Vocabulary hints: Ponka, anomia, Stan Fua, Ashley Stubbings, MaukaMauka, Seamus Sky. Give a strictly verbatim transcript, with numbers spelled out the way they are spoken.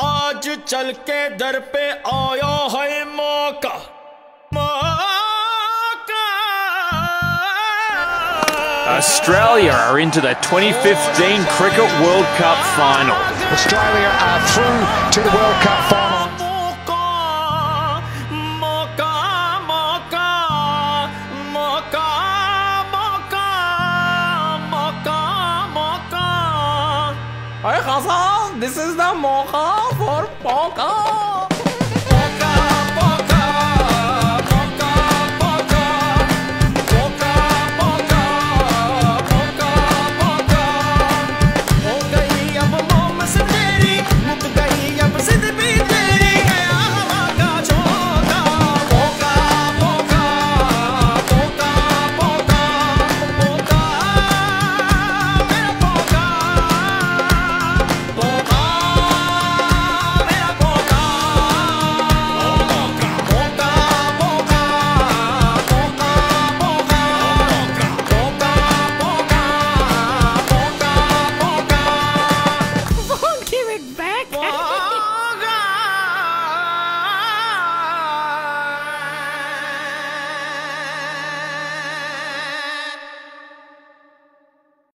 आज चल के दर पे आया है मौका, मौका. Australia are into the twenty fifteen Cricket World Cup final. Australia are through to the World Cup final. Hey Hassan, this is the Mauka for Ponka.